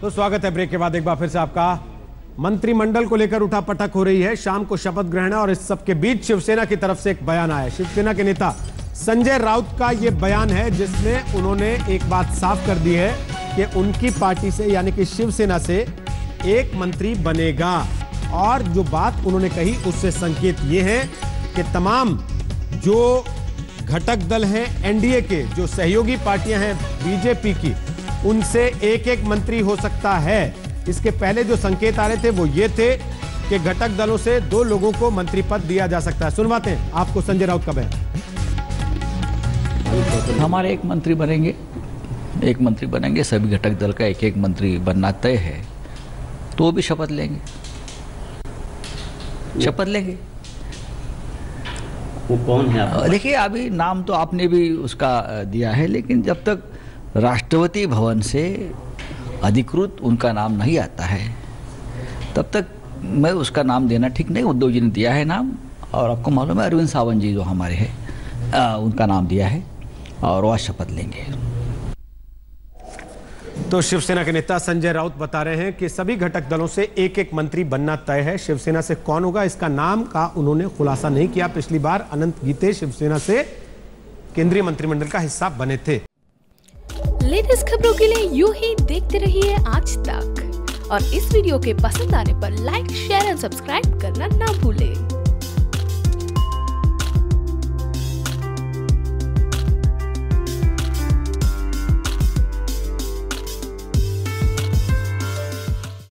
तो स्वागत है ब्रेक के बाद एक बार फिर से आपका। मंत्रिमंडल को लेकर उठा पटक हो रही है। शाम को शपथ ग्रहण और इस सब के बीच शिवसेना की तरफ से एक बयान आया। शिवसेना के नेता संजय राउत का यह बयान है जिसमें उन्होंने एक बात साफ कर दी है कि उनकी पार्टी से यानी कि शिवसेना से एक मंत्री बनेगा। और जो बात उन्होंने कही उससे संकेत ये है कि तमाम जो घटक दल हैं एनडीए के, जो सहयोगी पार्टियां हैं बीजेपी की, उनसे एक एक मंत्री हो सकता है। इसके पहले जो संकेत आ रहे थे वो ये थे कि घटक दलों से 2 लोगों को मंत्री पद दिया जा सकता है। सुनवाते हैं आपको संजय राउत का बयान। हमारे एक मंत्री बनेंगे, सभी घटक दल का एक एक मंत्री बनना तय है। तो भी शपथ लेंगे। वो कौन है? देखिए, अभी नाम तो आपने भी उसका दिया है, लेकिन जब तक राष्ट्रपति भवन से अधिकृत उनका नाम नहीं आता है तब तक मैं उसका नाम देना ठीक नहीं। उद्धव जी ने दिया है नाम, और आपको मालूम है अरविंद सावंत जी जो हमारे हैं उनका नाम दिया है और वह शपथ लेंगे। तो शिवसेना के नेता संजय राउत बता रहे हैं कि सभी घटक दलों से एक एक मंत्री बनना तय है। शिवसेना से कौन होगा इसका नाम का उन्होंने खुलासा नहीं किया। पिछली बार अनंत गीते शिवसेना से केंद्रीय मंत्रिमंडल का हिस्सा बने थे। लेटेस्ट खबरों के लिए यूं ही देखते रहिए आज तक, और इस वीडियो के पसंद आने पर लाइक, शेयर और सब्सक्राइब करना ना भूलें।